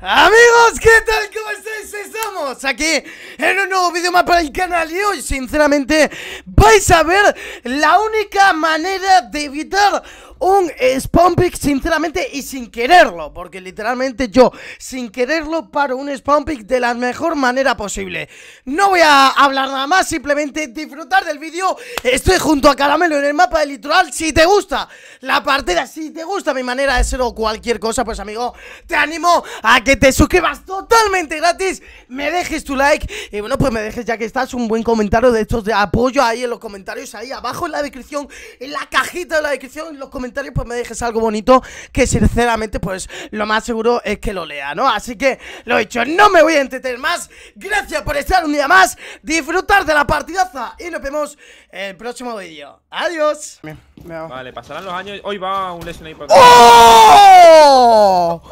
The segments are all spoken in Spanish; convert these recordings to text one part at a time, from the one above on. Amigos, ¿qué tal? ¿Cómo estáis? Estamos aquí en un nuevo vídeo más para el canal y hoy, sinceramente, vais a ver la única manera de evitar un spawn pick, sinceramente, y sin quererlo, porque literalmente yo, sin quererlo, paro un spawn pick de la mejor manera posible. No voy a hablar nada más, simplemente disfrutar del vídeo. Estoy junto a Caramelo en el mapa del litoral. Si te gusta la partida, si te gusta mi manera de ser o cualquier cosa, pues amigo, te animo a que te suscribas totalmente gratis, me dejes tu like y bueno, pues me dejes, ya que estás, un buen comentario de estos de apoyo ahí en los comentarios, ahí abajo en la descripción, en la cajita de la descripción, en los comentarios, pues me dejes algo bonito, que sinceramente pues lo más seguro es que lo lea, ¿no? Así que lo he hecho, no me voy a entretener más. Gracias por estar un día más, disfrutar de la partidaza y nos vemos en el próximo vídeo. Adiós. Vale, pasarán los años. Hoy va un lesión ahí por... ¡Oh!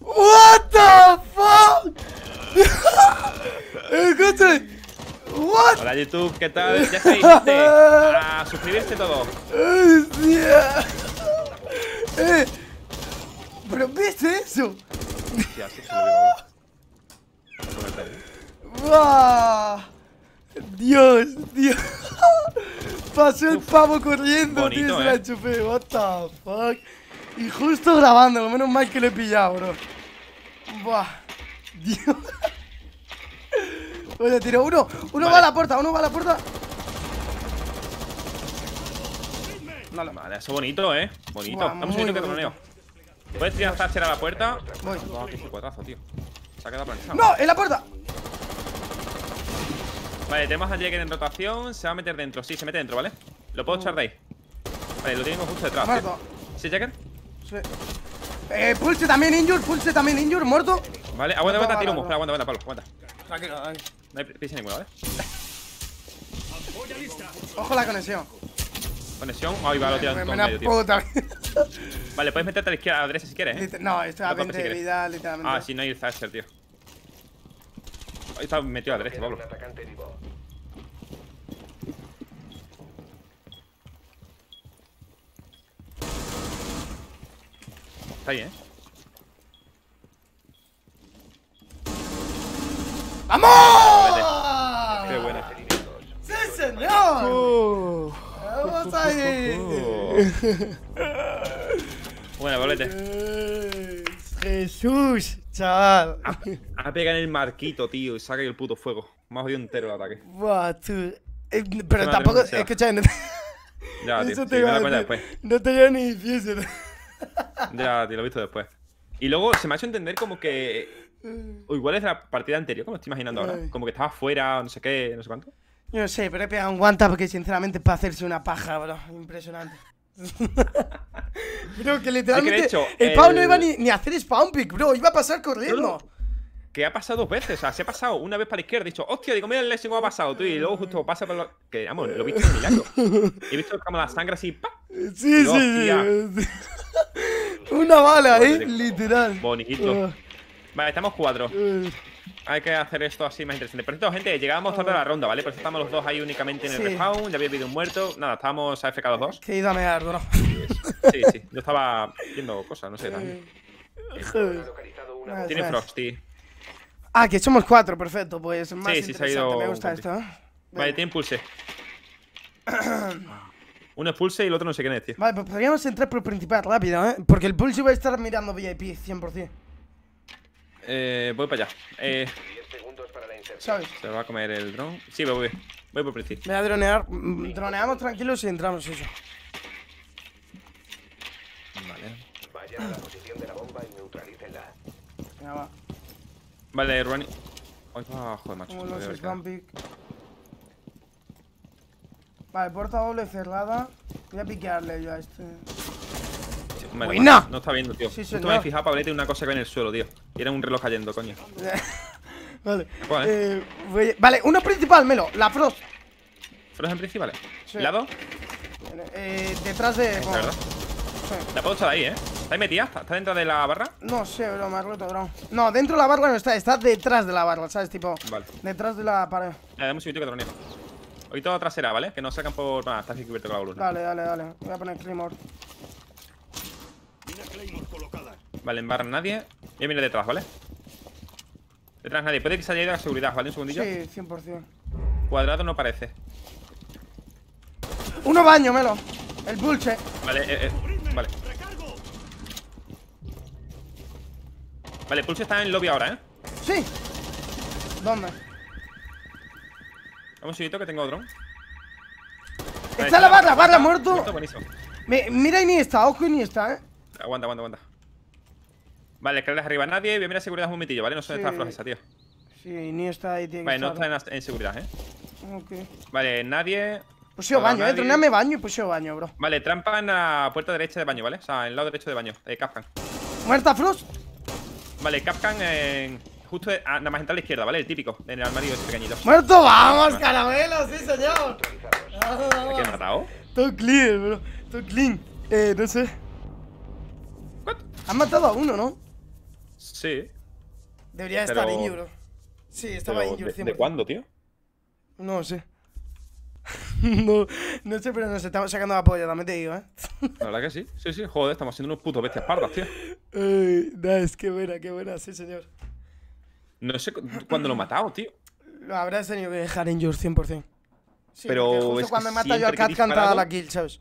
What the fuck. What? Hola YouTube, ¿qué tal? Ya sabéis, gente, a suscribirse todo. ¡Hostia! ¿Pero viste eso? Hostia, sí, Dios, Dios. Pasó el pavo corriendo, bonito, tío, se la chupé. What the fuck. Y justo grabándolo, menos mal que lo he pillado, bro. Buah. Dios. Oye, tiro uno, uno vale. Va a la puerta, uno va a la puerta. Vale, eso bonito, bonito. Buah, estamos subiendo que torneo. ¿Puedes tirar hacia la puerta? Voy. No, qué cuatazo, tío. Se ha quedado planchado. ¡No! ¡En la puerta! Vale, tenemos a Jäger en rotación. Se va a meter dentro, sí, se mete dentro, ¿vale? Lo puedo echar de ahí. Vale, lo tenemos justo detrás. Muerto. ¿Sí, Jäger? Sí. Pulse también, injure, muerto. Vale, aguanta, aguanta, tiro humo. Aguanta, palo, aguanta. Tranquilo, no hay prisa ninguna, ¿vale? Ojo la conexión. ¿Conexión? Ahí va, lo tiras todo medio, tío. Vale, puedes meterte a la izquierda, a la derecha si quieres, No, esto es a 20 de vida, literalmente. Ah, sí, no hay el Thatcher, tío. Ahí está metido a la derecha, Pablo. Está ahí, ¡vamos! ¡Qué buena! ¡Sí, señor! ¡Vamos ahí! Bueno, volvete. ¡Jesús, chaval! Ha pegado en el marquito, tío, y saca el puto fuego. Me ha jodido entero el ataque. Buah, tú. Pero tampoco. Es que, chaval. Ya, tío. Eso te iba a dar después. No te llevo ni difícil. Ya, tío, lo he visto después. Y luego se me ha hecho entender como que... O igual es de la partida anterior, como estoy imaginando ahora. Como que estaba fuera, no sé qué, no sé cuánto. Yo no sé, pero he pegado un guanta porque sinceramente es para hacerse una paja, bro. Impresionante. Bro, que literalmente el Pau no iba ni a hacer spawn pick, bro. Iba a pasar corriendo. Que ha pasado dos veces, o sea, se ha pasado una vez para la izquierda. He dicho, hostia, digo, mira el lesión, cómo ha pasado, tú. Y luego justo pasa por la... Que, vamos, lo he visto en milagro. He visto como la sangre así, pa. Sí, luego, sí, sí. Una bala, literal. Bonito. Vale, estamos 4. Hay que hacer esto así más interesante. Por cierto, gente, llegábamos tarde a la ronda, ¿vale? Por eso estamos los dos ahí únicamente en el respawn. Ya había habido un muerto. Nada, estábamos AFK los dos. Que he ido a mear, ¿no? Sí, sí. Yo estaba viendo cosas, no sé. Tiene Frosty. Ah, que somos 4, perfecto. Pues más interesante. Se ha ido. Me gusta esto, Vale, tiene Pulse. Uno es Pulse y el otro no sé quién es, tío. Vale, pues podríamos entrar por el principal rápido, porque el Pulse va a estar mirando VIP 100%. Voy para allá. 10 segundos para la inserción. ¿Sabes? Se va a comer el dron. Sí, voy por principio. Me voy a dronear. Droneamos tranquilos y entramos eso. Vale. Vayan a la posición de la bomba y neutralícenla. Venga, va. Vale, Ruani. Ay, joder, macho. Uno es el campic. Vale, puerta doble cerrada. Voy a piquearle yo a este. Vale, no está viendo, tío. Sí, justo me he fijado, Pablete, una cosa que hay en el suelo, tío. Y era un reloj cayendo, coño. Vale. ¿Cuál, vale, uno principal, Melo. La Frost. ¿Frost en principal? Sí. ¿Lado? Detrás de... Bueno. ¿Verdad? Sí. La puedo echar ahí, ¿Está ahí metida? ¿Está dentro de la barra? No sé, bro, me ha roto, bro. No, dentro de la barra no está. Está detrás de la barra, ¿sabes? Tipo, vale. Detrás de la pared. Dame un sitio que troneo. Hoy todo trasera, ¿vale? Que no sacan por... Nada, está cubierto con la bolsa. Dale, dale, dale. Voy a poner Claymore. Vale, en barra nadie. Voy a mirar detrás, ¿vale? Detrás nadie. Puede que se haya ido a la seguridad, ¿vale? Un segundillo. Sí, 100%. Cuadrado no parece. Uno baño, Melo. El Pulse. Vale, vale. Vale, Pulse está en lobby ahora, ¿eh? Sí. ¿Dónde? Vamos, un segundito que tengo dron. Vale, está la barra, barra muerto. Muerto, buenísimo. Mira Iniesta, ojo Iniesta, ¿eh? Aguanta, aguanta, aguanta. Vale, escaleras arriba nadie. Voy a mirar seguridad un momentillo, ¿vale? No son estas flojas, tío. Sí, Iniesta ahí tiene que estar. Vale, no está en seguridad, ¿eh? Ok. Vale, nadie. Puseo baño, nadie. Troname baño y puseo baño, bro. Vale, trampa en la puerta derecha de baño, ¿vale? O sea, en el lado derecho de baño, Kapkan. Muerta Frost. Vale, Kapkan justo nada más entrar a la izquierda, ¿vale? El típico, en el armario ese pequeñito. ¡Muerto! ¡Vamos, Caramelo! ¡Sí, señor! ¿Qué he matado? Todo clean, bro. Todo clean. No sé. ¿What? Han matado a uno, ¿no? Sí. Debería estar injured, bro. Sí, estaba injured. ¿De cuándo, tío? No sé. No sé, pero nos estamos sacando la polla, también te digo, ¿eh? La verdad que sí. Sí, sí, joder, estamos siendo unos putos bestias pardas, tío. Nice, qué buena, sí, señor. No sé cuándo lo he matado, tío. Lo habrás tenido que dejar en yours 100%. Sí, pero justo es cuando me mata yo al Kapkan te da la kill, ¿sabes?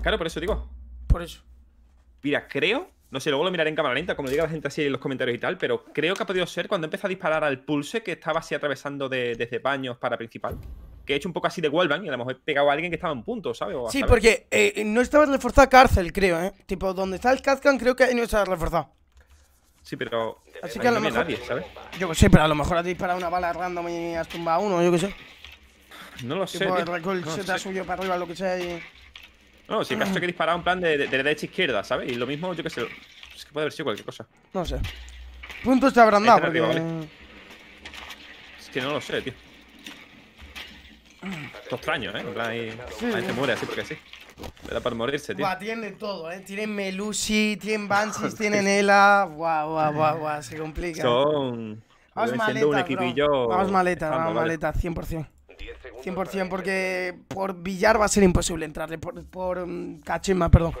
Claro, por eso digo. Por eso. Mira, creo, no sé, luego lo miraré en cámara lenta, como diga la gente así en los comentarios y tal, pero creo que ha podido ser cuando empecé a disparar al Pulse, que estaba así atravesando desde baños para principal. Que he hecho un poco así de Walvan y a lo mejor he pegado a alguien que estaba en punto, ¿sabes? O sí, porque no estaba reforzada cárcel, creo, ¿eh? Tipo, donde está el Kapkan creo que no estaba reforzado. Sí, pero así que a lo mejor nadie, ¿sabes? Yo que sé, pero a lo mejor has disparado una bala random y has tumbado uno, yo que sé. No lo sé, tipo, tío. El recoil se te ha subido para arriba, lo que sea y... No, si me has hecho que disparaba en plan de derecha a izquierda, ¿sabes? Y lo mismo, yo que sé, es que puede haber sido cualquier cosa. No sé. Punto está abrandado, porque... ¿vale? Es que no lo sé, tío. Esto extraño, ¿eh? En plan, ahí se muere así porque sí. Era para morirse, tío. Buah, tienen todo, ¿eh? Tienen Melusi, tienen Banshees, tienen Ela. Guau, se complica. Son... Vamos maleta, un equipillo, bro. Vamos maleta, 100%. 100% porque por billar va a ser imposible entrarle, por cachimba, perdón.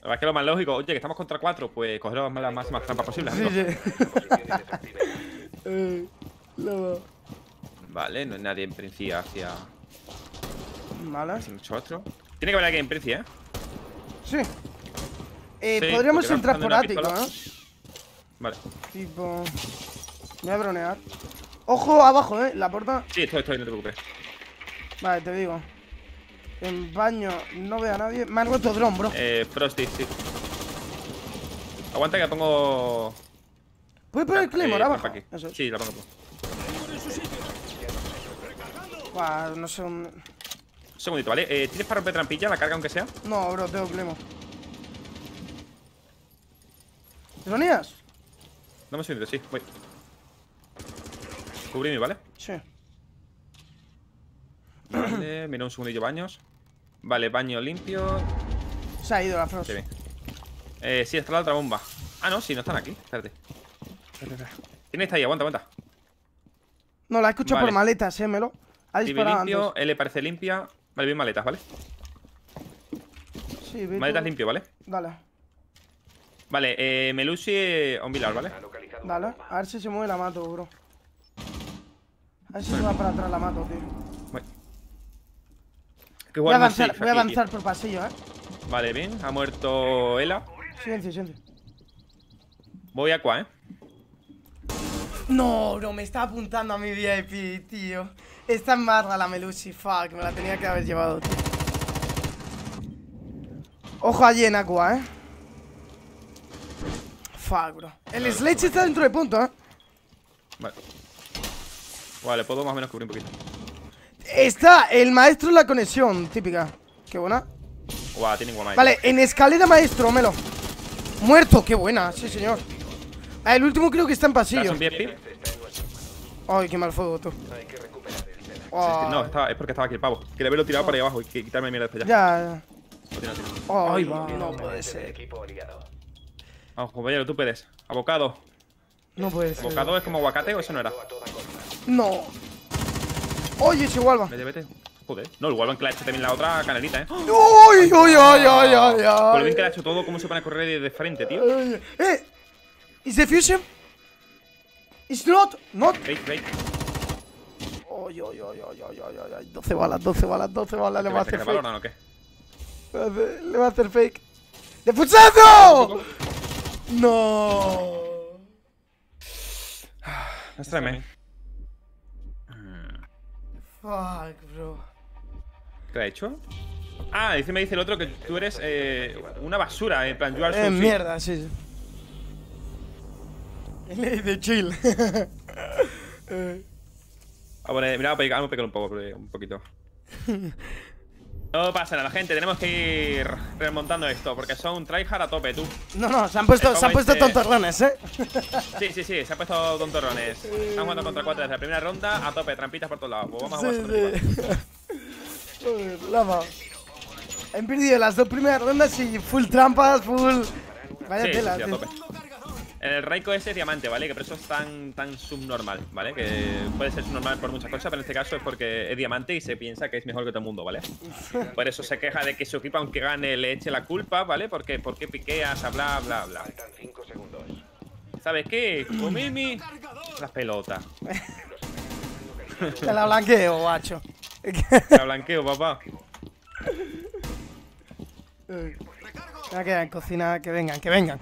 La verdad es que lo más lógico, oye, que estamos contra 4, pues coger las máximas trampas posibles. Sí. Vale, no hay nadie en principio hacia... Malas. Otro. Tiene que haber alguien en principio, ¿eh? Sí. Sí, podríamos entrar por ático, ¿eh? Vale. Tipo... voy a bronear. Ojo abajo, la puerta. Sí, estoy, no te preocupes. Vale, te digo. En baño no veo a nadie. Me han roto dron, bro. Frosty, sí. Aguanta que la pongo. ¿Puedes poner el Claymore abajo? Eso es. Sí, la pongo. Buah, no sé. Un segundito, ¿vale? ¿Tienes para romper trampilla la carga aunque sea? No, bro, tengo Claymore. ¿Droneas? No me siento, sí, voy. Cubrirme, ¿vale? Sí. Vale, mira un segundillo baños. Vale, baño limpio. Se ha ido la Frost. Sí, sí, está la otra bomba. Ah, no, sí, no están aquí. Espérate. ¿Quién está ahí? Aguanta. No, la he escuchado por maletas, Melo. Ha disparado limpio, antes. L parece limpia. Vale, bien maletas, ¿vale? Sí, bien. Maletas limpio, ¿vale? Dale. Vale, Melusi on Vilar, ¿vale? Dale, a ver si se mueve la mato, bro. A ver si se va para atrás la mato, tío. Voy a avanzar por pasillo, ¿eh? Vale, bien. Ha muerto Ela. Silencio. Voy a Aqua, ¿eh? No, bro, me está apuntando a mi VIP, tío. Está en barra la Melusi, fuck. Me la tenía que haber llevado, tío. Ojo allí en Aqua, ¿eh? Fuck, bro. El Sledge está dentro de punto, ¿eh? Vale, puedo más o menos cubrir un poquito. Está el maestro en la conexión, típica. Qué buena. Guau, tiene guamay. Vale, en escalera maestro, Melo. Muerto, qué buena, sí señor. Ah, el último creo que está en pasillo. Ay, qué mal fuego, tú. Oh. No, es porque estaba aquí el pavo. Quería haberlo tirado para ahí abajo y quitarme mierda hasta allá. Ya. Ay, va. No puede ser. Vamos, compañero, tú puedes. Abocado. No puede ser. ¿Abocado es como aguacate o eso no era? No. Oye, ese Walvan. Vete. Joder. No, el Walvan que le ha hecho también la otra canalita, ¿eh? ¡Ay! Por lo bien que le ha hecho todo, ¿cómo se van a correr de frente, tío? ¿Y se fusion? It's not. Break. Oy. 12 balas. ¿Le va a hacer fake? ¿O qué? Le va a hacer fake. ¡De puchazo! No. Extreme. Fuck, bro. ¿Qué ha hecho? Ah, dice, me dice el otro que tú eres una basura, en plan, you are mierda, sí. De chill. Mira, vamos a pegar un poquito. No pasa nada, gente, tenemos que ir remontando esto, porque son tryhard a tope, tú. No, se han puesto tontorrones, ¿eh? Sí, se han puesto tontorrones. Están jugando contra 4 desde la primera ronda, a tope, trampitas por todos lados. Pues vamos a jugar Joder, lava. Han perdido las dos primeras rondas y full trampas, full... Vaya tela, a tope. El Raiko ese es diamante, ¿vale? Que por eso es tan subnormal, ¿vale? Que puede ser subnormal por muchas cosas, pero en este caso es porque es diamante y se piensa que es mejor que todo el mundo, ¿vale? Por eso se queja de que su equipo, aunque gane, le eche la culpa, ¿vale? Porque ¿por qué piqueas? Bla, bla, bla. Faltan 5 segundos. ¿Sabes qué? Comimi las pelotas. Te la blanqueo, guacho. Te la blanqueo, papá. Ya quedan, cocina, que vengan.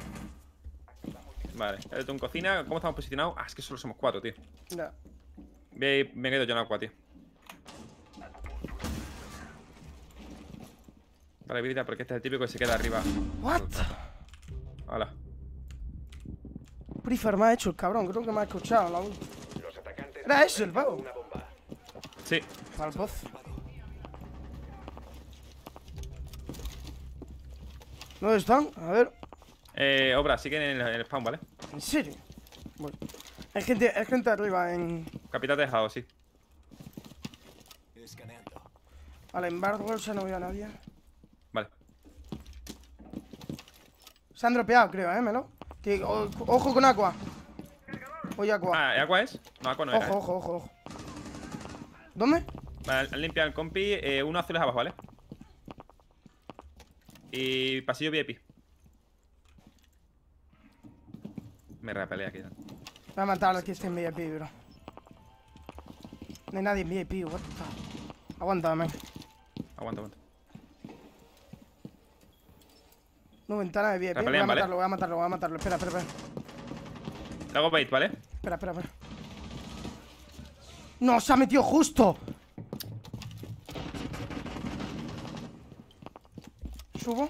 Vale, tú en cocina, ¿cómo estamos posicionados? Ah, es que solo somos 4, tío. No. Me quedo yo en agua, tío. Vale, habilita, porque este es el típico que se queda arriba. What? Hola. Prefer me ha hecho el cabrón, creo que me ha escuchado la última. ¿Era eso el pavo? Sí. Para el pozo. ¿Dónde están? A ver. Obra, siguen en el spawn, ¿vale? ¿En serio? Bueno. Hay gente arriba en... Capitán dejado, sí. Vale, en Barbolsa no veo a nadie. Vale. Se han dropeado, creo, Melo. Que, ojo con Aqua. Oye, Aqua. Ah, ¿Aqua es? No, Aqua no es. Ojo. ¿Dónde? Vale, han limpiado el compi. Uno azul es abajo, ¿vale? Y pasillo VIP. Me repelé aquí. Me ha matado aquí este en VIP, bro. No hay nadie en VIP, what the fuck. Aguántame. Aguanta. No, ventana de VIP. Repelean, voy a matarlo, ¿vale? voy a matarlo. Espera. Le hago bait, ¿vale? Espera. ¡No, se ha metido justo! Subo.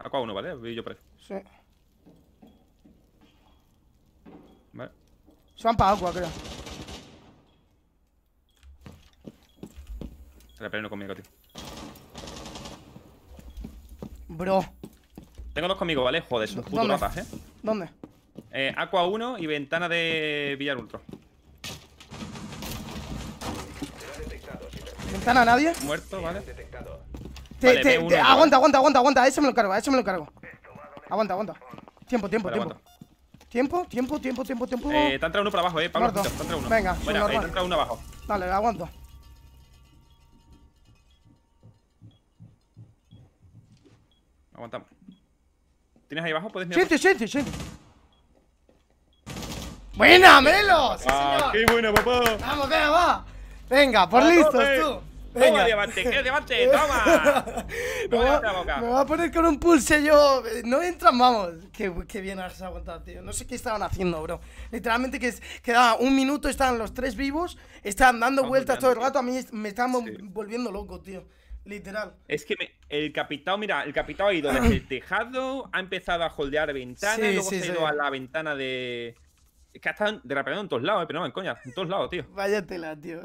Aqua 1, ¿vale? Yo por ahí. Sí. Vale. Se van para Aqua, creo. Se la peleo conmigo, tío. Bro. Tengo dos conmigo, ¿vale? Joder, son putos ratas, ¿eh? ¿Dónde? Aqua 1 y ventana de Villar Ultro. ¿Ventana a nadie? Muerto, ¿vale? Vale, aguanta, a ese me lo cargo. Aguanta. Tiempo. Te han traído uno para abajo, Pablo. Muerto. Te han traído uno. Venga, bueno, te han traído uno abajo. Vale, aguanto. Aguantamos. ¿Tienes ahí abajo? ¿Puedes mirar? Sí. ¡Buena, Melo! ¡Sí, señor! ¡Qué bueno, papá! ¡Vamos, va! Venga, por listos, tú. Venga. Toma, diamante, quiero diamante, toma. Me va a poner con un pulse yo. No entran, vamos. Qué bien has aguantado, tío. No sé qué estaban haciendo, bro. Literalmente que quedaba un minuto, estaban los tres vivos, estaban dando vueltas todo el rato. A mí me estaban volviendo loco, tío. Literal. Es que el capitán, mira, el capitán ha ido desde el tejado, ha empezado a holdear ventanas, luego se ha ido a la ventana de... Es que están derrapeando en todos lados, pero no en coña, en todos lados, tío. Váyatela, tío.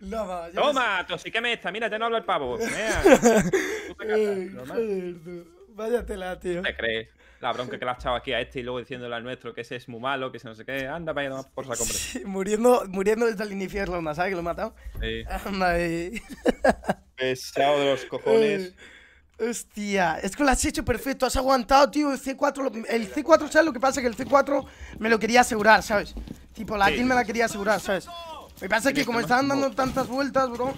Lava, toma, tosíqueme esta, mira, ya no habla el pavo. Váyatela, tío. ¿Te crees? La bronca que le has echado aquí a este y luego diciéndole al nuestro que ese es muy malo, que ese no sé qué. Anda, vaya nomás por saco, hombre. Sí, muriendo desde el inicio de ronda, ¿sabes? Que lo he matado. Sí. Anda, pesado de los cojones. Hostia, es que lo has hecho perfecto, has aguantado, tío, el C4, ¿sabes lo que pasa? Que el C4 me lo quería asegurar, ¿sabes? Tipo, la kill me la quería asegurar, ¿sabes? Me pasa que como estaban dando tantas vueltas, bro.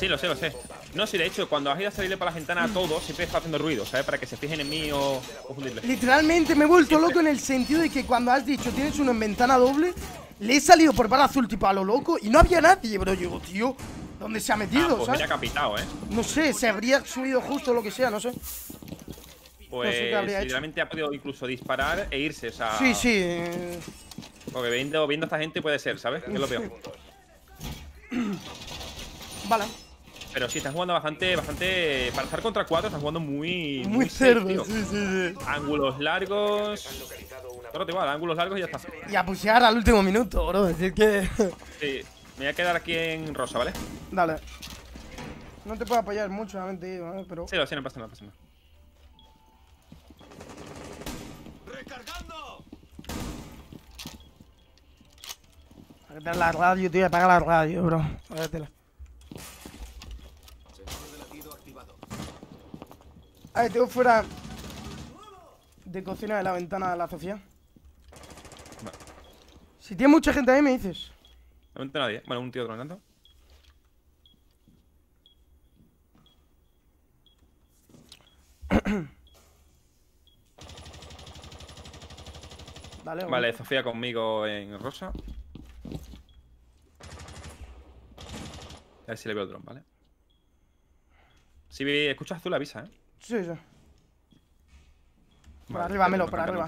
Sí, lo sé. No, sí, de hecho, cuando has ido a salirle para la ventana a todos, siempre está haciendo ruido, ¿sabes? Para que se fijen en mí o confundirle. Literalmente me he vuelto loco en el sentido de que cuando has dicho tienes uno en ventana doble, le he salido por bala azul tipo a lo loco y no había nadie, bro. Yo digo, tío, ¿dónde se ha metido? Pues ¿sabes? Me ha capitado, ¿eh? No sé, se habría subido justo lo que sea, no sé. Pues no sé, literalmente ha podido incluso disparar e irse, o sea… Sí, sí. Porque viendo a esta gente puede ser, ¿sabes? Que es lo peor. Vale. Pero sí, están jugando bastante… Para estar contra 4, están jugando muy cerdo, sí. Ángulos largos… Pero te igual, ángulos largos y ya está. Y a pushear al último minuto, bro, es decir que… Sí, me voy a quedar aquí en rosa, ¿vale? Dale. No te puedo apoyar mucho, obviamente, ¿vale? Pero… Sí, no pasa nada, ¡Recargando! Apaga la radio, tío, apaga la radio, bro. Agáratela. A ver, tengo fuera de cocina de la ventana de la Sofía. Vale. Si tiene mucha gente ahí, me dices. La ventana nadie. Bueno, un tío otro me encanta. Vale, vale, Sofía conmigo en rosa. A ver si le veo el dron, ¿vale? Si escuchas tú la avisa, ¿eh? Sí. Por arriba, Melo, por arriba.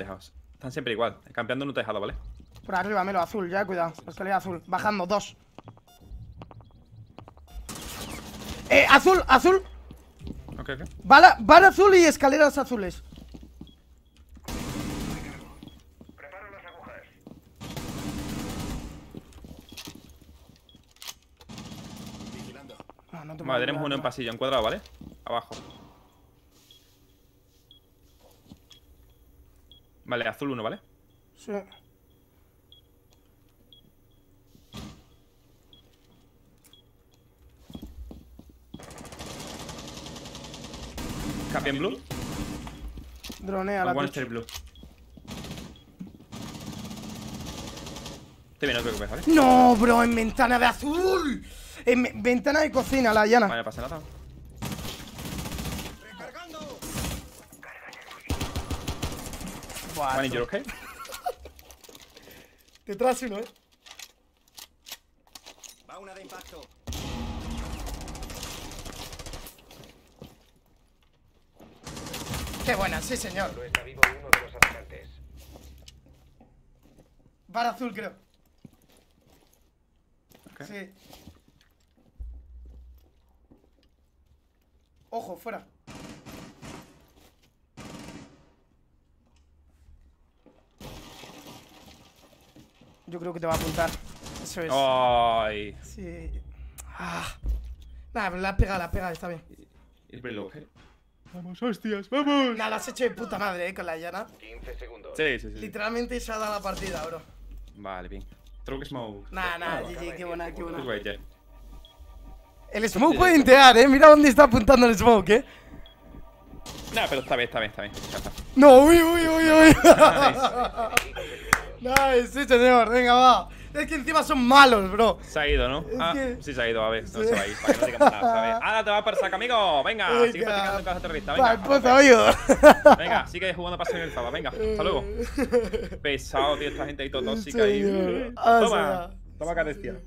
Están siempre igual, campeando en un tejado, ¿vale? Por arriba, Melo, azul, ya, cuidado. Escalera azul, bajando, dos. Azul, azul. Ok. Bala azul y escaleras azules. Preparo las agujas. Vigilando. Vale, tenemos uno en pasillo, en cuadrado, ¿vale? Abajo. Vale, azul 1, ¿vale? Sí. ¿Capi en blue? Dronea la One Blue. Te viene otro que ves, ¿vale? ¡No, bro! ¡En ventana de azul! ¡En ventana de cocina, la llana! Vale, pasa nada. Manager, ¿ok? Detrás uno, ¿eh? Va una de impacto. Qué buena, sí, señor. Lo está vivo uno de los atacantes. Bar azul, creo. Okay. Sí. Ojo, fuera. Yo creo que te va a apuntar. Eso es. Ay. Sí. Ah. Nada, la pega, está bien. El reloj. Vamos, hostias, vamos. Nada, lo has hecho de puta madre, con la llana. 15 segundos. Sí. Literalmente se ha dado la partida, bro. Vale, bien. Creo que Smoke. Nada, GG, qué buena. El Smoke puede intear, eh. Mira dónde está apuntando el Smoke, eh. Nah, pero está bien. No, uy. Nice, sí, señor, venga, va. Es que encima son malos, bro. Se ha ido, ¿no? Sí, se ha ido, a ver, no se va a ir, para que no digan nada, ¿sabes? ¡Hala, te va para saca, amigo! Venga, sigue practicando en casa terrorista, venga. Venga, sigue jugando para ser el Zaba, venga, hasta luego. Pesado, tío, esta gente ahí todo tóxica y… Toma, carestía.